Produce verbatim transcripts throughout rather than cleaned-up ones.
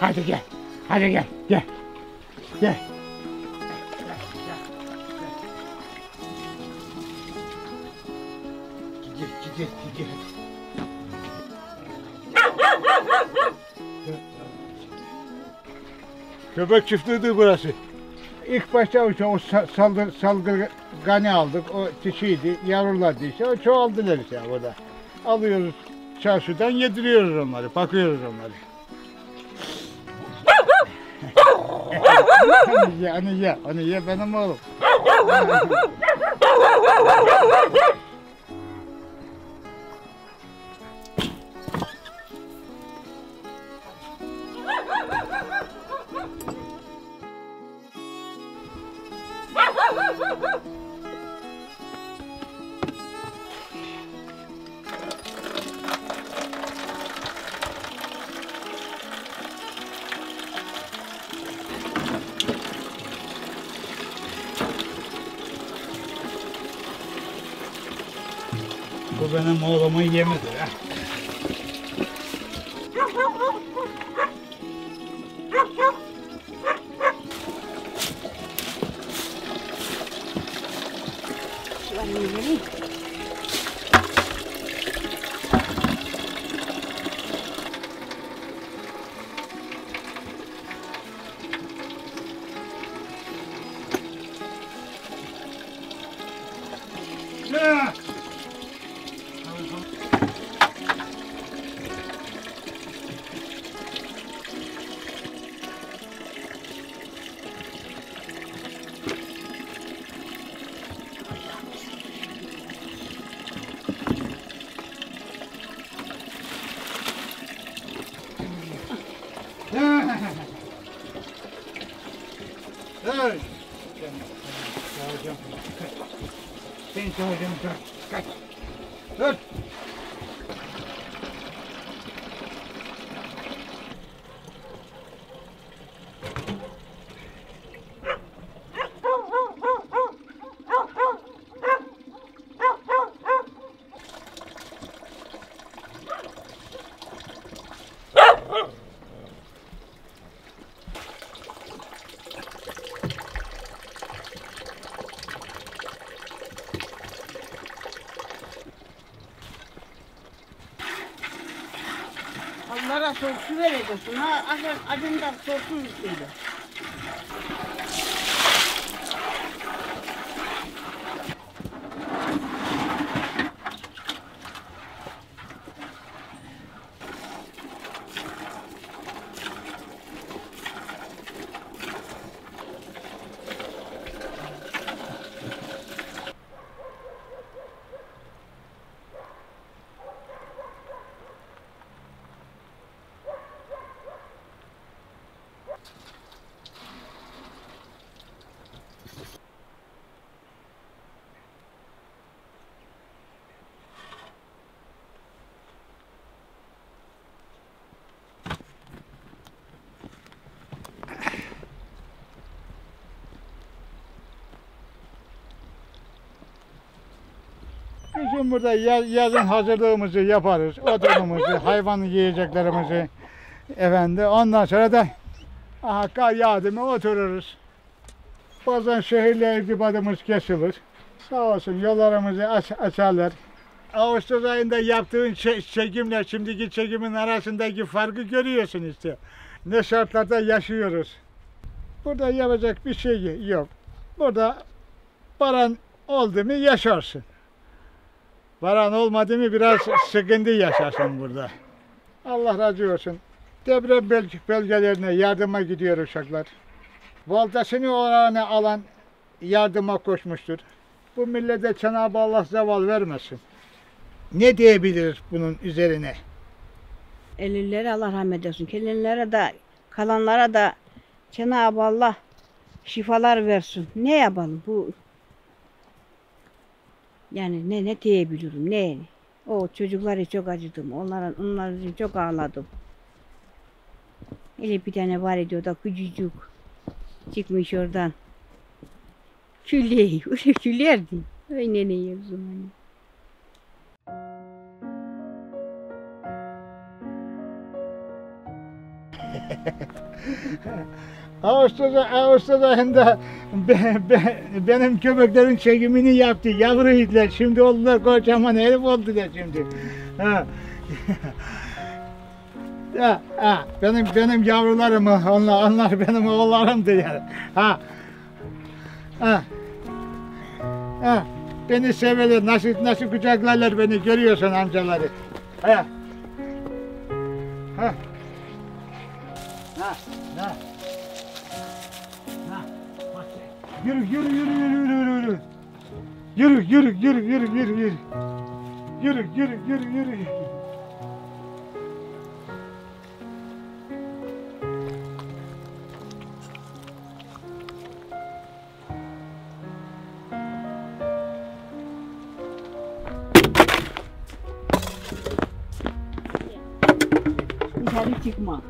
Hadi gel, hadi gel, gel, gel. Gel, gel, gel. Köpek çiftliğidir burası. İlk başta o saldır, saldırganı aldık, o dişiydi, yavrulardı işte, o çoğaldılar işte burada. Alıyoruz çarşıdan, yediriyoruz onları, bakıyoruz onları. Onu ye, onu ye, onu ye benim oğlum. Bu benim oğlumun yemidir ha. Hocam kaç, kaç. Onlara sosu vereceksin ha, acından sosun üstünde. Bizim burada yazın hazırlığımızı yaparız, odunumuzu, hayvan yiyeceklerimizi, efendi. Ondan sonra da aha, kar yağdı mı otururuz. Bazen şehirle irtibatımız kesilir. Sağ olsun yollarımızı aç açarlar. Ağustos ayında yaptığın çekimle şimdiki çekimin arasındaki farkı görüyorsun işte. Ne şartlarda yaşıyoruz. Burada yapacak bir şey yok. Burada paran oldu mu yaşarsın. Varan olmadı mı biraz sıkıntı yaşarsın burada. Allah razı olsun. Deprem bölgelerine yardıma gidiyor uşaklar. Voltasını orana alan yardıma koşmuştur. Bu millete Cenab-ı Allah zeval vermesin. ne diyebiliriz bunun üzerine? Ölülere Allah rahmet eylesin. Gelenlere de, kalanlara da Cenab-ı Allah şifalar versin. Ne yapalım bu? Yani ne ne diyebilirim? Ne? O çocukları çok acıdım. Onların onlar için çok ağladım. Öyle bir tane var ediyor da küçücük çıkmış oradan. Külley, öyle küllerdi. Öyle ne yapayım? Ağustos, Ağustos ayında be, be, benim köpeklerin çekimini yaptı. Yavru itler. Şimdi oldular kocaman herif oldular şimdi. Ha. Ha, ha. Benim benim yavrularım onlar, onlar benim oğullarımdı yani. Ha. Ha. Ha. Beni severler. Nasıl nasıl kucaklarlar beni görüyorsun amcaları. Ha. Ha. Ha. Ha. Yürü yürü yürü yürü yürü yürü. Yürü yürü yürü yürü yürü yürü. Yürü yürü yürü yürü yürü. Dışarı çıkma.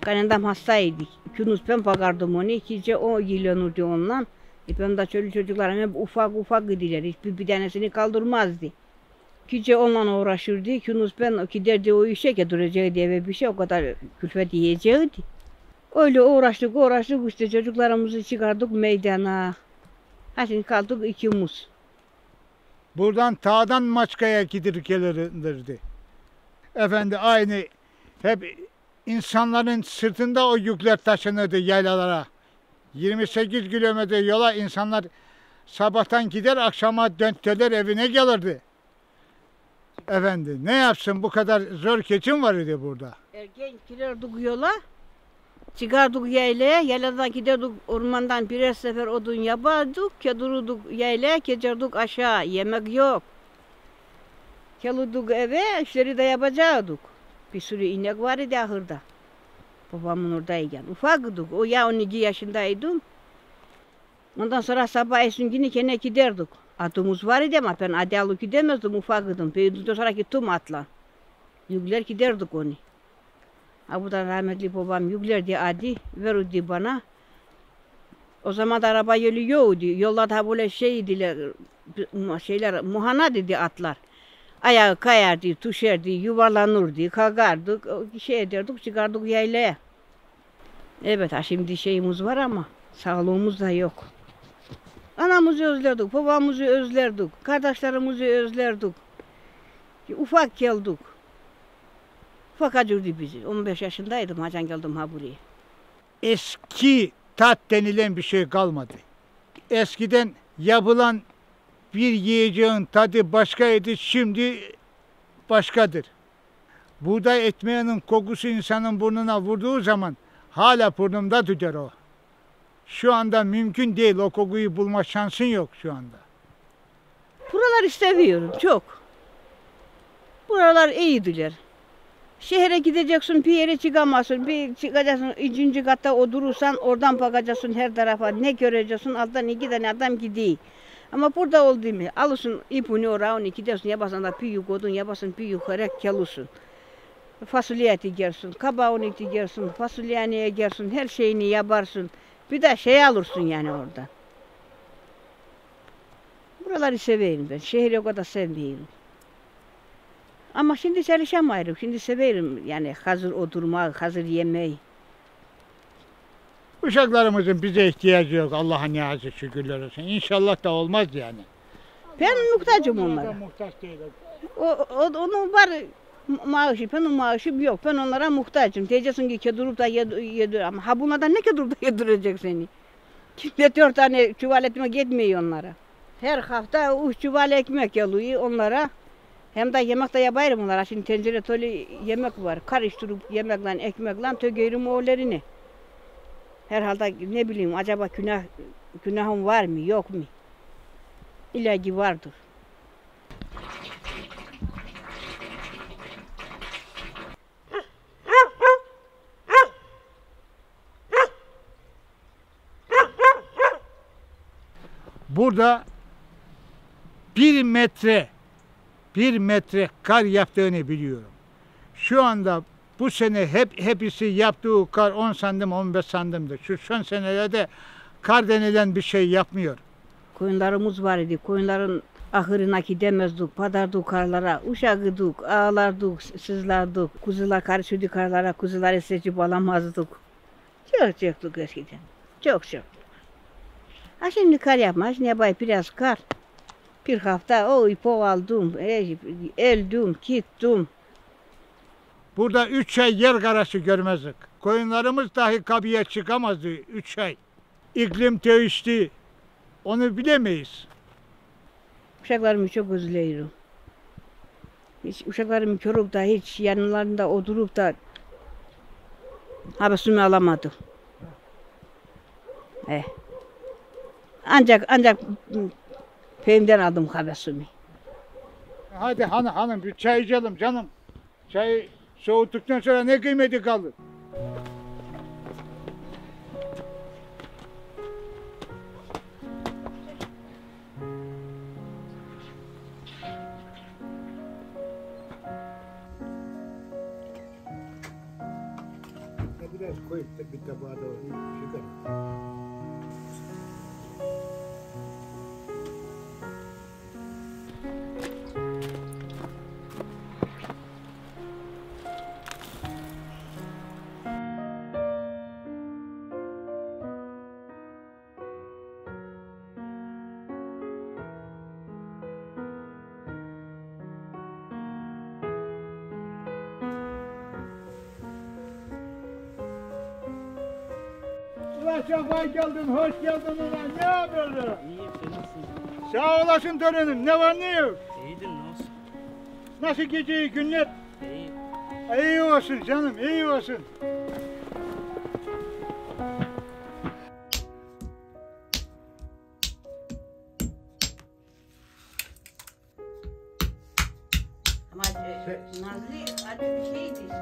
Kaynanam hastaydı. Yunus ben bakardım onu, ikice o ilgilenirdi onunla. E ben de çölü çocuklarım hep ufak ufak gidiler, hiçbir bir tanesini kaldırmazdı. İkice onunla uğraşırdı, Yunus ben giderdi o işe ki duracaktı eve bir şey, o kadar külfet yiyecekti. Öyle uğraştık uğraştık işte çocuklarımızı çıkardık meydana. Hadi kaldık ikimiz. Buradan tağdan Maçka'ya gidir gelirdi. Efendi aynı hep İnsanların sırtında o yükler taşınırdı yaylalara. yirmi sekiz kilometre yola insanlar sabahtan gider, akşama döntüler evine gelirdi. Efendim ne yapsın bu kadar zor geçim var idi burada. Erken girerdik yola, çıkardık yaylaya, yayladan giderdik ormandan birer sefer odun yapardık, keduruduk yaylaya, geçerdik aşağı, yemek yok. Gelirdik eve, işleri de yapacaktık. Bir sürü inek var idi ahırda. Babamın oradayken. Ufaktık. O ya on iki yaşındaydım. Ondan sonra sabah esingini kendine giderdik. Atımız var idi ama ben adı alıp gidemezdim. Ufaktım. Büyüdükten sonra gittim atla. Yükler giderdik onu. Ha bu da rahmetli babam yükler diye adı verirdi bana. O zaman da araba yolu yoktu. Yollarda böyle şeydiler, şeyler, muhana dedi atlar. Ayağı kayardı, tuşerdi, yuvarlanırdı, kalkardık, şey ederdik, çıkardık yaylaya. Evet, ha şimdi şeyimiz var ama sağlığımız da yok. Anamızı özlerdik, babamızı özlerdik, kardeşlerimizi özlerdik. Ufak geldik. Ufak acırdı bizi. on beş yaşındaydım, hacan geldim ha buraya. Eski tat denilen bir şey kalmadı. Eskiden yapılan bir yiyeceğin tadı başkaydı, şimdi başkadır. Buğday ekmeğinin kokusu insanın burnuna vurduğu zaman hala burnumda tüter o. Şu anda mümkün değil, o kokuyu bulma şansın yok şu anda. Buraları seviyorum çok. Buralar iyidiler. Şehre gideceksin, bir yere çıkamazsın, bir çıkacaksın, üçüncü katta oturursan oradan bakacaksın her tarafa, ne göreceksin, alttan iki tane adam gidiyor. Ama burada oldu mu? Alırsın ipini oraya on iki dersin, yaparsan da piyuk odun, yaparsan piyuk harek gelirsin. Fasulye eti gersin, kabağın eti gersin, fasulyeye gersin, her şeyini yaparsın. Bir de şey alırsın yani orada. Buraları seveyim ben, şehri o kadar sevmeyeyim. Ama şimdi çalışamayırım, şimdi severim yani hazır oturmayı, hazır yemeği. Uşaklarımızın bize ihtiyacı yok. Allah'a niyazi şükürler olsun. İnşallah da olmaz yani. Ben muhtacım onlara. Muhtaç değilim. O, o, onun var maaşı, benim maaşım yok. Ben onlara muhtacım. Diyeceksin ki kedurup da yedir. Ama ha bunlardan ne kedurup da yedirecek seni? Kimde dört tane çuval ekmek yetmiyor onlara. Her hafta üç çuval ekmek alıyor onlara. Hem de yemek de yaparım onlara. Şimdi tencere toli yemek var. Karıştırıp yemekle, ekmekle tökerim oğullarını. Herhalde ne bileyim acaba günah, günahım var mı yok mu? İlacı vardır. burada bir metre bir metre kar yaptığını biliyorum. Şu anda bu sene hep hepsi yaptığı kar on sandım on beş sandımdır. Şu son senelerde kar denilen bir şey yapmıyor. Koyunlarımız var idi. Koyunların ahırına gidemezdik, padardık karlara, uşağıdık, ağlardık, sızlardık. Kuzular karışıyordu karlara, kuzuları seçip alamazdık. Çok çoktuk eskiden, çok çok. Ha şimdi kar yapmaz, ne bay biraz kar. Bir hafta o ipo aldım, eldim, gittim. Burada üç ay yer karası görmezdik. Koyunlarımız dahi kabıya çıkamazdı üç ay. İklim değişti, onu bilemeyiz. Uşaklarımı çok özlüyorum. Hiç uşaklarımı körüp da hiç yanlarında oturup da havasını alamadım. Eh. Ancak ancak Fehim'den aldım havasını. Hadi hanım hanım bir çay içelim canım. Çayı soğuttuktan sonra ne kıymeti kalır? Biraz koyup da bir tabağa da yukarı. Vay geldin, hoş geldin ulan. Ne yapıyorsun? İyiyim, sen nasılsın? Sağ olasın torunum. Ne var ne yok? İyidir, nasıl? Nasıl geceyi günler? İyi. İyi olsun canım, iyi olsun. Ama Nazlı, hadi bir şey diyeyim.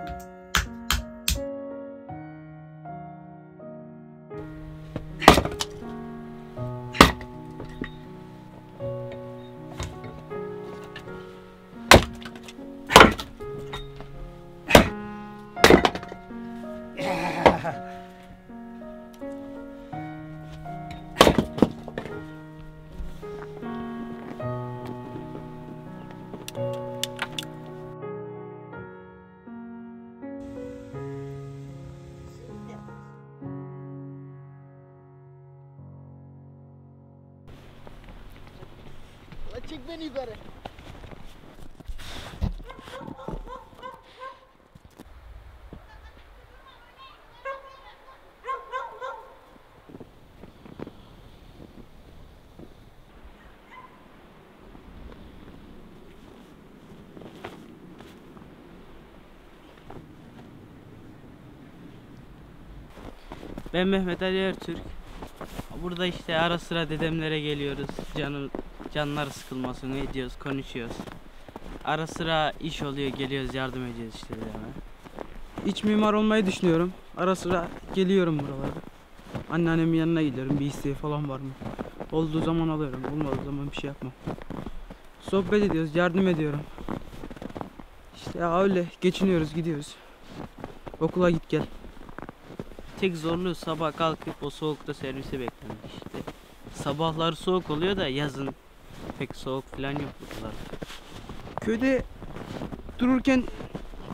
Çek beni yukarı. Ben Mehmet Ali Ertürk. Burada işte ara sıra dedemlere geliyoruz. Canım canları sıkılmasını ediyoruz, konuşuyoruz. Ara sıra iş oluyor, geliyoruz, yardım ediyoruz işte dedeme. İç mimar olmayı düşünüyorum. Ara sıra geliyorum buralara. Anneannemin yanına gidiyorum, bir isteği falan var mı? Olduğu zaman alıyorum, olmadığı zaman bir şey yapmam. Sohbet ediyoruz, yardım ediyorum. İşte öyle geçiniyoruz, gidiyoruz. Okula git gel. Tek zorluğu sabah kalkıp o soğukta servise beklemek işte. Sabahlar soğuk oluyor da yazın pek soğuk falan yok buralarda. Köyde dururken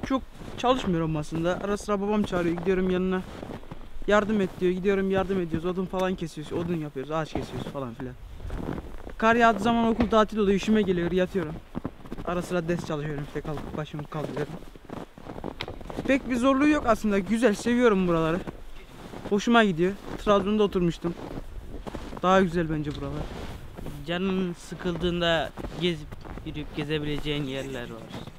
çok çalışmıyorum aslında. Ara sıra babam çağırıyor, gidiyorum yanına. Yardım et diyor, gidiyorum yardım ediyoruz. Odun falan kesiyoruz, odun yapıyoruz, ağaç kesiyoruz falan filan. Kar yağdığı zaman okul tatil oluyor, üşüme geliyor, yatıyorum. Ara sıra ders çalışıyorum işte, kalkıp başımı kaldırıyorum. Pek bir zorluğu yok aslında. Güzel, seviyorum buraları. Hoşuma gidiyor. Trabzon'da oturmuştum. Daha güzel bence buralar. Canın sıkıldığında gezip yürüyüp gezebileceğin yerler var işte.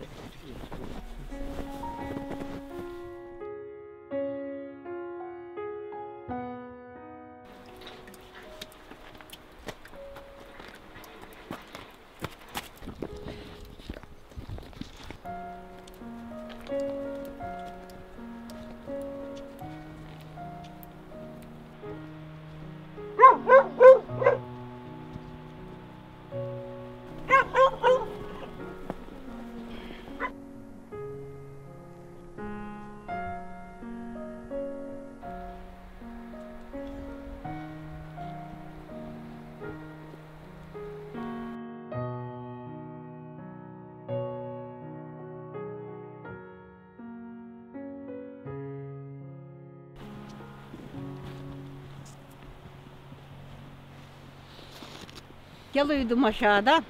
Gel uyudum aşağıda.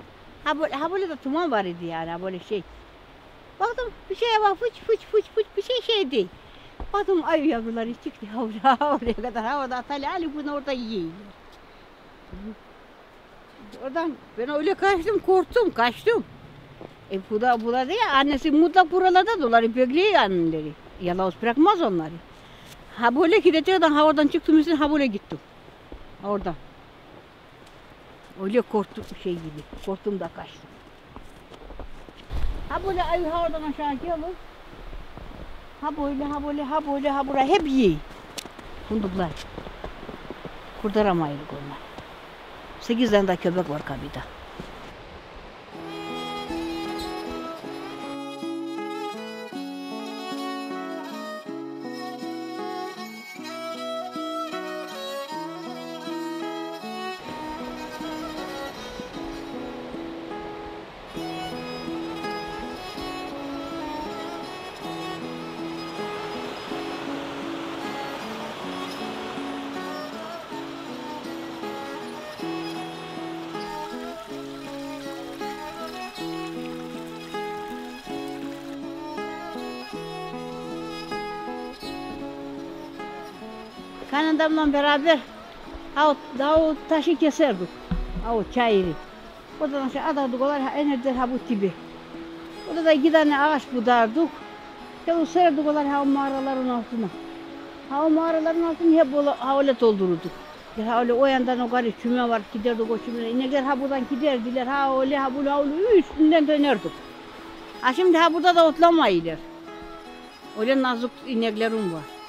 Ha böyle, ha böyle de tuman var idi yani, ha böyle şey. Baktım bir şeye bak, fıç fıç fıç fıç bir şey şey değil. Baktım ayı yavruları çıktı havada, oraya kadar havada atali ali bunu orada yiyor. Oradan ben öyle kaçtım, korktum, kaçtım. E bu da bu da değil, annesi mutlak buralarda dolar, bekliyor anneleri. Yalnız bırakmaz onları. Ha böyle gidecekten havadan çıktım üstüne, ha böyle gittim. Oradan. Öyle korktum şey gibi, korktum da kaçtım. Ha böyle ayı havadan aşağı gelir. Ha böyle, ha böyle, ha böyle, ha buraya hep yiy. Kunduklar. Kurtaramayız onlar. Sekiz tane de köpek var kabide. Kanadamla beraber o dağ taşı keserdik, o çayırı. Oradan aşağı atardık, onlar enerjiler ha bu gibi. Orada da iki tane ağaç budardık. Onu serdik onlar ha o mağaraların altına. Ha o mağaraların altını hep havale doldururduk. Ha öyle o yandan o garip çüme var, giderdik o çümeye. İnekler ha buradan giderdiler, ha öyle ha böyle ha öyle üstünden dönerdik. Ha şimdi ha burada da otlamaydılar. Öyle nazik ineklerim var.